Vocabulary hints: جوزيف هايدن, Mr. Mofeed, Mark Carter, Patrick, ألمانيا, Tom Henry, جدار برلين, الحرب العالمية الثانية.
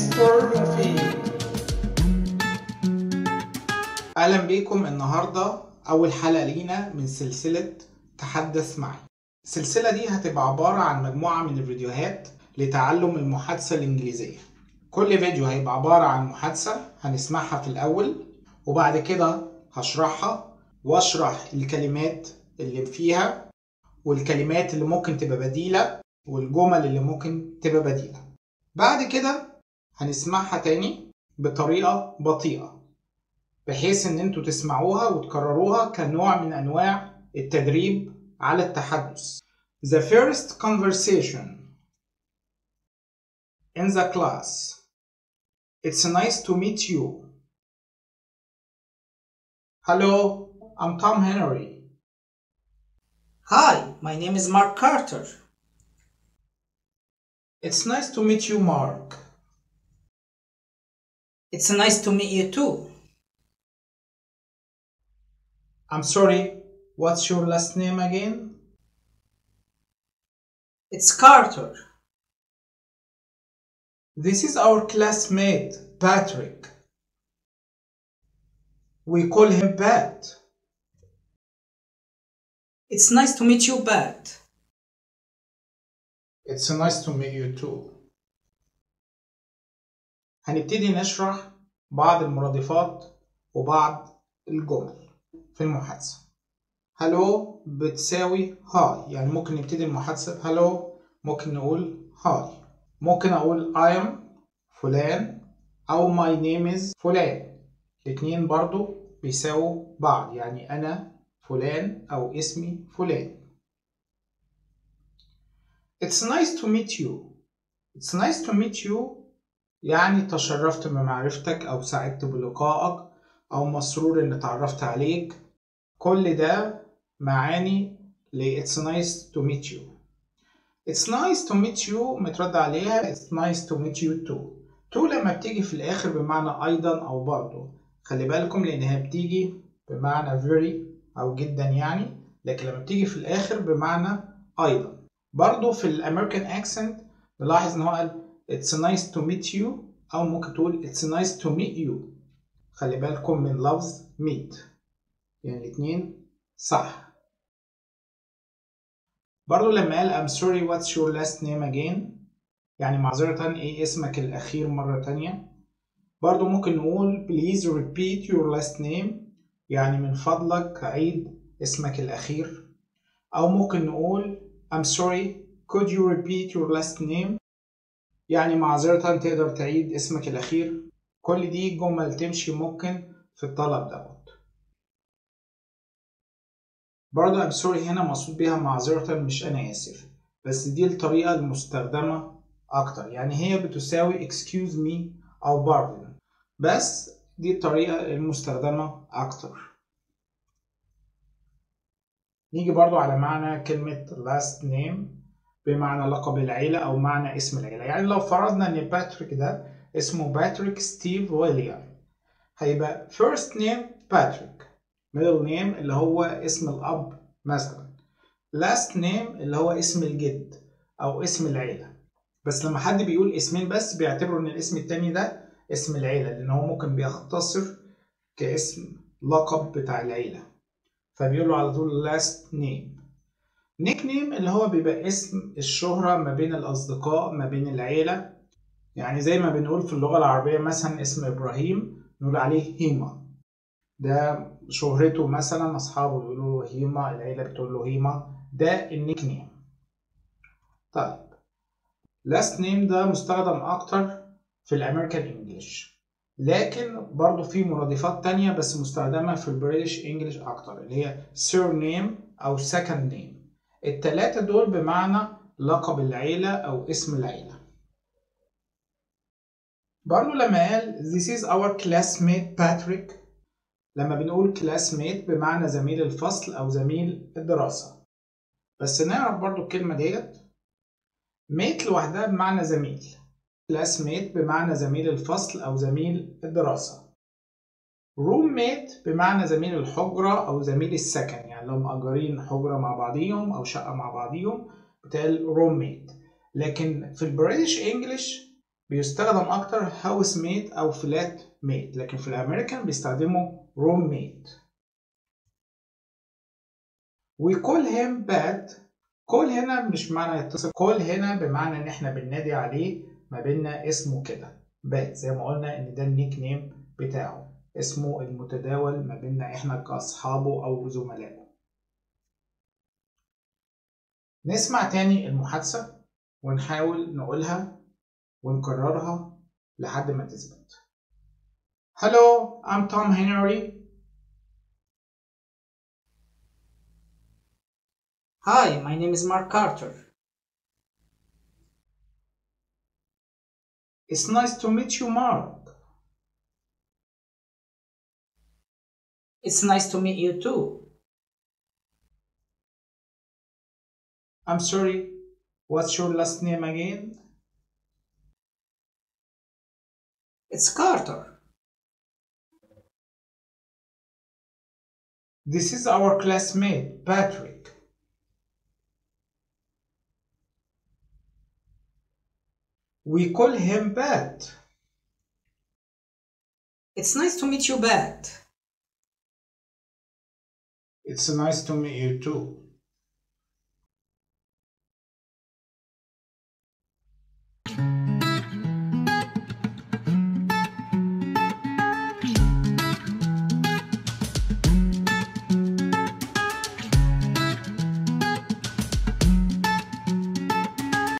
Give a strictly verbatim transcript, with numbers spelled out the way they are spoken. مستر مفيد. اهلا بيكم النهارده اول حلقه لينا من سلسله تحدث معي. السلسله دي هتبقى عباره عن مجموعه من الفيديوهات لتعلم المحادثه الانجليزيه. كل فيديو هيبقى عباره عن محادثه هنسمعها في الاول، وبعد كده هشرحها واشرح الكلمات اللي فيها والكلمات اللي ممكن تبقى بديله والجمل اللي ممكن تبقى بديله. بعد كده هنسمعها تاني بطريقه بطيئه بحيث ان انتوا تسمعوها وتكرروها كنوع من انواع التدريب على التحدث. The first conversation in the class. It's nice to meet you. Hello, I'm Tom Henry. Hi, my name is Mark Carter. It's nice to meet you, Mark. It's nice to meet you too. I'm sorry, what's your last name again? It's Carter. This is our classmate, Patrick. We call him Pat. It's nice to meet you, Pat. It's nice to meet you too. هنبتدي نشرح بعض المرادفات وبعض الجمل في المحادثة. هلو بتساوي هاي، يعني ممكن نبتدي المحادثة بهلو، ممكن نقول هاي، ممكن أقول I am فلان أو my name is فلان. الاتنين برضو بيساووا بعض، يعني أنا فلان أو اسمي فلان. It's nice to meet you. It's nice to meet you يعني تشرفت بمعرفتك أو سعدت بلقائك أو مسرور إن اتعرفت عليك. كل ده معاني ل It's nice to meet you. It's nice to meet you مترد عليها It's nice to meet you too. تو لما بتيجي في الآخر بمعنى أيضا أو برضو، خلي بالكم لأنها بتيجي بمعنى very أو جدا يعني، لكن لما بتيجي في الآخر بمعنى أيضا. برضو في الامريكان اكسنت نلاحظ ان هو قال it's nice to meet you او ممكن تقول it's nice to meet you. خلي بالكم من لفظ meet، يعني الاتنين صح. برضو لما قال I'm sorry what's your last name again، يعني معذرة ايه اسمك الاخير مرة تانية. برضو ممكن نقول please repeat your last name، يعني من فضلك عيد اسمك الاخير. او ممكن نقول I'm sorry, could you repeat your last name؟ يعني معذرة تقدر تعيد اسمك الأخير. كل دي جمل تمشي ممكن في الطلب دوت. برضه I'm sorry هنا مقصود بيها معذرة مش أنا آسف، بس دي الطريقة المستخدمة أكتر، يعني هي بتساوي excuse me أو pardon، بس دي الطريقة المستخدمة أكتر. نيجي برضو على معنى كلمة last name بمعنى لقب العيلة أو معنى اسم العيلة. يعني لو فرضنا إن باتريك ده اسمه باتريك ستيف ويليام، هيبقى first name باتريك، middle name اللي هو اسم الأب مثلا، last name اللي هو اسم الجد أو اسم العيلة. بس لما حد بيقول اسمين بس بيعتبروا إن الاسم التاني ده اسم العيلة، لأن هو ممكن بيختصر كاسم لقب بتاع العيلة، فبيقولوا على طول last name. nick name اللي هو بيبقى اسم الشهرة ما بين الأصدقاء ما بين العيلة، يعني زي ما بنقول في اللغة العربية مثلا اسم إبراهيم نقول عليه هيما، ده شهرته مثلا أصحابه بيقولوا له هيما، العيلة بتقول له هيما، ده النيك نيم. طيب last name ده مستخدم أكتر في الأمريكان إنجليش، لكن برضو في مرادفات تانية بس مستخدمة في البريتش انجلش اكتر، اللي هي surname او second name. التلاتة دول بمعنى لقب العيلة او اسم العيلة. برضو لما قال this is our classmate Patrick، لما بنقول classmate بمعنى زميل الفصل او زميل الدراسة. بس نعرف برضو الكلمة ديت mate لوحدها بمعنى زميل، classmate بمعنى زميل الفصل أو زميل الدراسة، roommate بمعنى زميل الحجرة أو زميل السكن، يعني لو مأجرين حجرة مع بعضيهم أو شقة مع بعضيهم بتقال roommate. لكن في البريتش انجلش بيستخدم اكتر هاوس ميت او فلات ميت، لكن في الامريكان بيستخدموا روم ميت. we call him bad. call هنا مش معنى يتصل، call هنا بمعنى ان احنا بننادي عليه، ما بينا اسمه كده bad، زي ما قلنا ان ده النيك نيم بتاعه، اسمه المتداول ما بينا احنا كاصحابه او زملائه. نسمع تاني المحادثة ونحاول نقولها ونكررها لحد ما تثبت. Hello, I'm Tom Henry. Hi, my name is Mark Carter. It's nice to meet you, Mark. It's nice to meet you too. I'm sorry, what's your last name again? It's Carter. This is our classmate, Patrick. We call him Bat. It's nice to meet you, Bat. It's nice to meet you too.